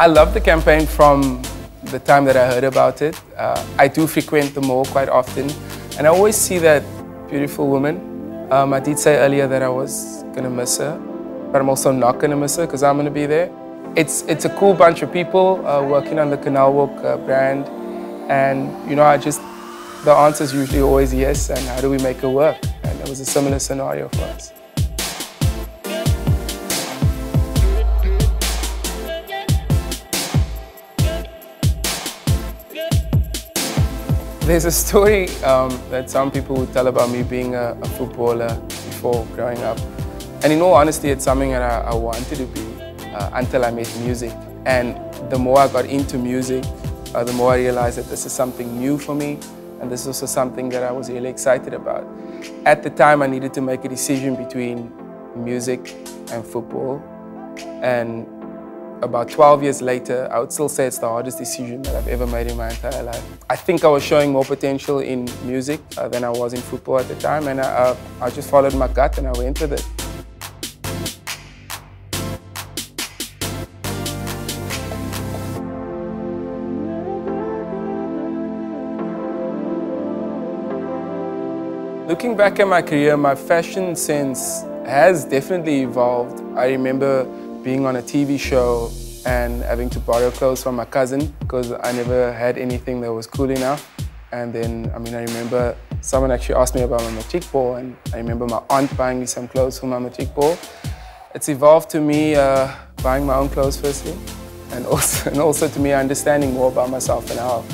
I love the campaign from the time that I heard about it. I do frequent the mall quite often, and I always see that beautiful woman. I did say earlier that I was gonna miss her, but I'm also not gonna miss her because I'm gonna be there. It's a cool bunch of people working on the Canal Walk brand, and you know, the answer is usually always yes, and how do we make it work? And it was a similar scenario for us. There's a story that some people would tell about me being a footballer before growing up. And in all honesty, it's something that I wanted to be until I made music. And the more I got into music, the more I realized that this is something new for me. And this is also something that I was really excited about. At the time, I needed to make a decision between music and football. And about 12 years later, I would still say it's the hardest decision that I've ever made in my entire life. I think I was showing more potential in music than I was in football at the time, and I just followed my gut and I went with it. Looking back at my career, my fashion sense has definitely evolved. I remember being on a TV show and having to borrow clothes from my cousin because I never had anything that was cool enough. And then, I remember someone actually asked me about my matric ball, and I remember my aunt buying me some clothes for my matric ball. It's evolved to me buying my own clothes firstly, and also to me understanding more about myself and how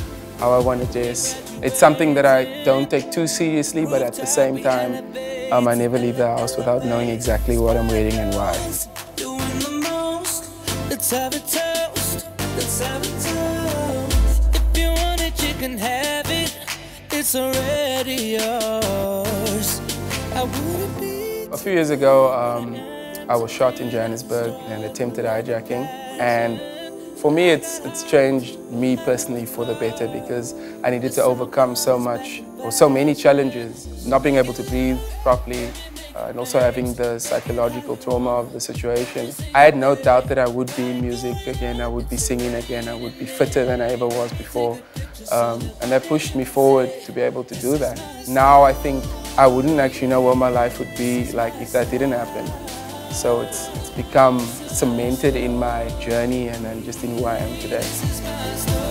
I want to dress. It's something that I don't take too seriously, but at the same time, I never leave the house without knowing exactly what I'm wearing and why. Let's have a toast, let's have a toast. If you want it, you can have it. It's already yours. I would be. A few years ago, I was shot in Johannesburg and attempted hijacking. And for me, it's changed me personally for the better, because I needed to overcome so many challenges. Not being able to breathe properly, and also having the psychological trauma of the situation. I had no doubt that I would be in music again, I would be singing again, I would be fitter than I ever was before. And that pushed me forward to be able to do that. Now I think I wouldn't actually know what my life would be like if that didn't happen. So it's become cemented in my journey and then just in who I am today.